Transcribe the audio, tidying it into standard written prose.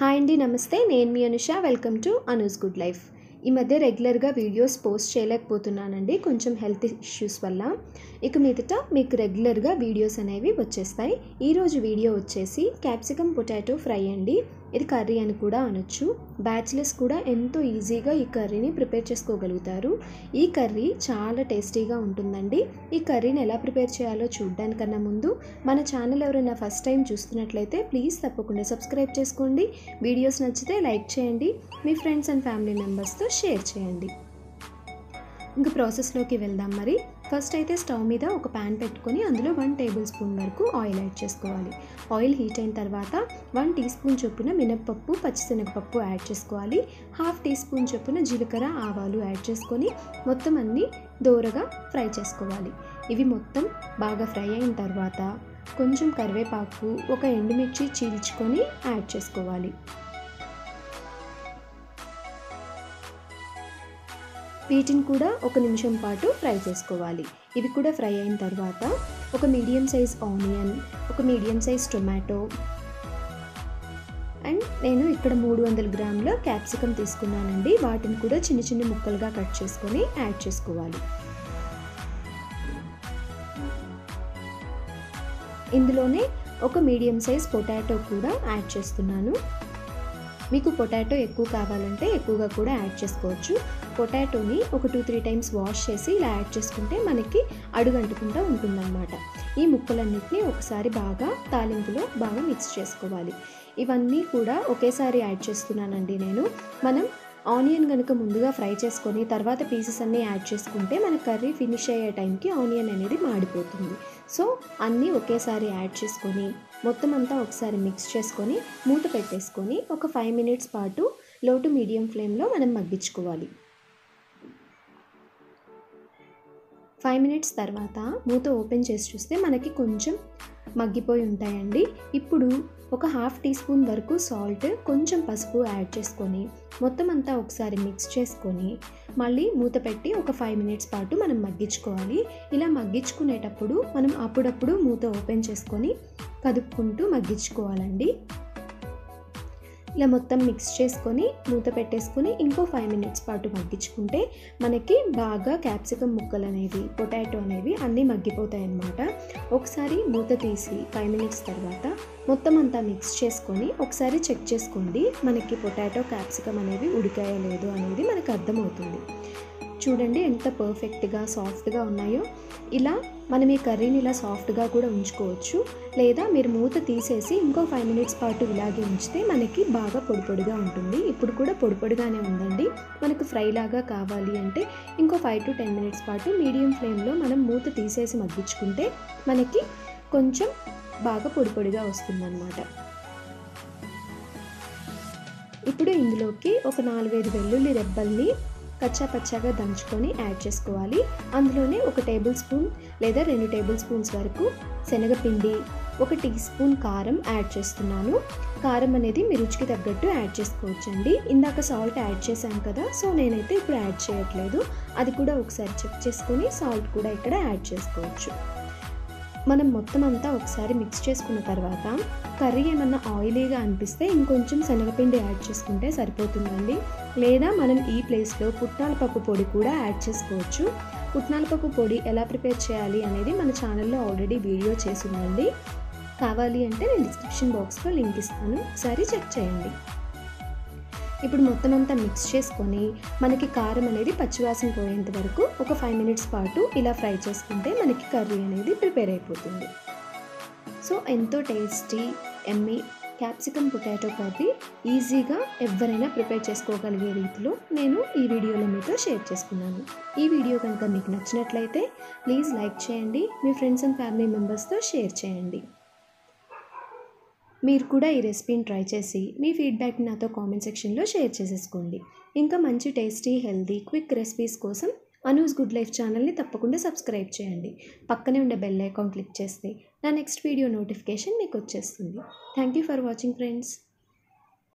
High अंडी नमस्ते नेनु मी Anusha welcome to Anu's good life. ई मध्य रेग्युलर गा वीडियोस पोस्ट चेयलेकपोतुन्नानंडी कोंचेम हेल्थ इश्यूस वल्ल। इक मीदट मीकु रेग्युलर गा वीडियोस अनेवी वच्चेस्तायी। ई रोजु वीडियो वच्चेसी कैप्सिकम पोटाटो फ्राई अंडी। इदी कर्री अनि कूडा अनोच्चु। बैचलर्स कूडा एंतो ईजीगा ई कर्रीनी प्रिपेर चेसुकोगलुगुतारु। ई कर्री चाला टेस्टीगा उंटुंदंडी। ई कर्रीनी एला प्रिपेर चेयालो चूडडानिकन्ना मुंदु मन चानल एवरैना फस्ट टाइम चूस्तुन्नट्लयिते प्लीज़ तप्पकुंडा सब्स्क्राइब चेसुकोंडी। वीडियोस नच्चिते लाइक चेयंडी, मी फ्रेंड्स अंड फैमिली मेंबर्स तो शेर चेयंडी। इंका प्रासेस लोकी वेल्दाम। मरी फस्ट अयिते स्टవ్ मीद ఒక పాన్ పెట్టుకొని అందులో 1 టేబుల్ స్పూన్ వరకు ఆయిల్ యాడ్ చేసుకోవాలి। ఆయిల్ హీట్ అయిన తర్వాత 1 టీ స్పూన్ చొప్పున మినపప్పు పచ్చిశనగపప్పు యాడ్ చేసుకోవాలి। ½ టీ స్పూన్ చొప్పున జీలకర్ర ఆవాలు యాడ్ చేసుకొని మొత్తం అన్ని దోరగా ఫ్రై చేసుకోవాలి। ఇవి మొత్తం బాగా ఫ్రై అయిన తర్వాత కొంచెం కరివేపాకు ఒక ఎండుమిర్చి చీల్చుకొని యాడ్ చేసుకోవాలి। వీటిని కూడా ఒక నిమిషం పాటు ఫ్రై చేసుకోవాలి। ఇవి కూడా ఫ్రై అయిన తర్వాత ఒక మీడియం సైజ్ ఆనియన్, ఒక మీడియం సైజ్ టొమాటో అండ్ నేను ఇక్కడ 300 గ్రాముల క్యాప్సికమ్ తీసుకున్నానండి। వాటిని కూడా చిన్న చిన్న ముక్కలుగా కట్ చేసుకొని యాడ్ చేసుకోవాలి। ఇందులోనే ఒక మీడియం సైజ్ పొటాటో కూడా యాడ్ చేస్తున్నాను। మీకు పొటాటో ఎక్కువ కావాలంటే ఎక్కువగా కూడా యాడ్ చేసుకోవచ్చు। పొటాటోని ఒక 2-3 టైమ్స్ వాష్ చేసి ఇలా యాడ్ చేసుకుంటే మనకి అడుగంటకుండా ఉంటుందన్నమాట। ఈ ముక్కలన్నిటిని ఒకసారి బాగా తాలింపులో బాగా మిక్స్ చేసుకోవాలి। ఇవన్నీ కూడా ఒకేసారి యాడ్ చేస్తున్నానండి నేను। మనం ఆనియన్ గనుక ముందుగా ఫ్రై చేసుకొని తర్వాత పీసెస్ అన్నీ యాడ్ చేసుకుంటే మన కర్రీ ఫినిష్ అయ్యే టైంకి ఆనియన్ అనేది మాడిపోతుంది। సో అన్నీ ఒకేసారి యాడ్ చేసుకొని మొత్తం అంతా ఒకసారి మిక్స్ చేసుకొని మూత పెట్టేసుకొని ఒక 5 నిమిషాల పాటు లో టు మీడియం ఫ్లేమ్లో మనం మగ్గించుకోవాలి। 5 నిమిషాల తర్వాత మూత ఓపెన్ చేసి చూస్తే మనకి కొంచెం మగ్గిపోయి ఉంటాయండి। ఇప్పుడు ఒక ½ టీ స్పూన్ వరకు సాల్ట్ కొంచెం పసుపు యాడ్ చేసుకొని మొత్తం అంతా ఒకసారి మిక్స్ చేసుకొని మళ్ళీ మూత పెట్టి ఒక 5 నిమిషాల పాటు మనం మగ్గించుకోవాలి। ఇలా మగ్గించుకునేటప్పుడు మనం అప్పుడప్పుడు మూత ఓపెన్ చేసుకొని కదుపుకుంటూ మగ్గించుకోవాలండి। ఇలా మొత్తం మిక్స్ చేసుకొని మూత పెట్టేసుకొని ఇంకో 5 నిమిషాల పాటు మగ్గించుకుంటే మనకి బాగా క్యాప్సికమ్ ముక్కలు అనేవి పొటాటో అనేవి అన్నీ మగ్గిపోతాయి అన్నమాట। ఒకసారి మూత తీసి 5 నిమిషాల తర్వాత మొత్తం అంతా మిక్స్ చేసుకొని ఒకసారి చెక్ చేసుకోండి మనకి పొటాటో క్యాప్సికమ్ అనేవి ఉడికాయో లేదో అనేది మనకు అర్థమవుతుంది। చూడండి ఎంత పర్ఫెక్ట్గా సాఫ్ట్గా ఉన్నాయో। ఇలా మనం ఈ కర్రీని ఇలా సాఫ్ట్గా కూడా ఉంచుకోవచ్చు, లేదా మీరు మూత తీసేసి ఇంకో 5 నిమిషాల పాటు ఇలాగే ఉంచితే మనకి బాగా పొడిపొడిగా ఉంటుంది। ఇప్పుడు కూడా పొడిపొడిగానే ఉందండి। మనకు ఫ్రై లాగా కావాలి అంటే ఇంకో 5 to 10 నిమిషాల పాటు మీడియం ఫ్లేమ్లో మనం మూత తీసేసి మగ్గించుకుంటే మనకి కొంచెం బాగా పొడిపొడిగా వస్తుందన్నమాట। ఇప్పుడు ఇందులోకి ఒక 4-5 వెల్లుల్లి రెబ్బల్ని కచ్చా పచ్చాగా దంచుకొని యాడ్ చేసుకోవాలి। అందులోనే ఒక టేబుల్ స్పూన్ లేదా 2 టేబుల్ స్పూన్స్ వరకు శనగపిండి, ఒక టీ స్పూన్ కారం యాడ్ చేస్తున్నాను। కారం అనేది మీ రుచికి తగ్గట్టు యాడ్ చేసుకోవచ్చండి। ఇందాక సాల్ట్ యాడ్ చేశాను కదా, సో నేనైతే ఇప్పుడు యాడ్ చేయట్లేదు। అది కూడా ఒకసారి చెక్ చేసుకొని సాల్ట్ కూడా ఇక్కడ యాడ్ చేసుకోవచ్చు। మనం మొత్తం అంతా ఒకసారి మిక్స్ చేసుకున్న తర్వాత కర్రీ ఏమన్నా ఆయిలీగా అనిపిస్తే ఇంకొంచెం శనగపిండి యాడ్ చేసుకుంటే సరిపోతుందండి, లేదా మనం ఈ ప్లేస్లో పుట్నాల పప్పు పొడి కూడా యాడ్ చేసుకోవచ్చు। పుట్నాల పప్పు పొడి ఎలా ప్రిపేర్ చేయాలి అనేది మన ఛానల్లో ఆల్రెడీ వీడియో చేసి ఉందండి। కావాలి అంటే నేను డిస్క్రిప్షన్ బాక్స్లో లింక్ ఇస్తాను, ఒకసారి చెక్ చేయండి। ఇప్పుడు మొత్తం అంతా మిక్స్ చేసుకొని మనకి కారం అనేది పచ్చివాసన పోయేంత వరకు ఒక 5 నిమిషాల పాటు ఇలా ఫ్రై చేసుకుంటే మనకి కర్రీ అనేది ప్రిపేర్ అయిపోతుంది। సో ఎంతో టేస్టీ ఎమ్మీ క్యాప్సికమ్ పొటాటో కర్రీ ఈజీగా ఎవరైనా ప్రిపేర్ చేసుకోగలిగే రీతిలో నేను ఈ వీడియోలో మీతో షేర్ చేసుకున్నాను। ఈ వీడియో కనుక మీకు నచ్చినట్లయితే ప్లీజ్ లైక్ చేయండి, మీ ఫ్రెండ్స్ అండ్ ఫ్యామిలీ మెంబర్స్తో షేర్ చేయండి। మీరు కూడా ఈ రెసిపీని ట్రై చేసి మీ ఫీడ్బ్యాక్ని నాతో కామెంట్ సెక్షన్లో షేర్ చేసేసుకోండి। ఇంకా మంచి టేస్టీ హెల్దీ క్విక్ రెసిపీస్ కోసం అనూస్ గుడ్ లైఫ్ ఛానల్ని తప్పకుండా సబ్స్క్రైబ్ చేయండి। పక్కనే ఉండే బెల్ ఐకాన్ క్లిక్ చేస్తే నా నెక్స్ట్ వీడియో నోటిఫికేషన్ మీకు వచ్చేస్తుంది। Thank you for watching friends.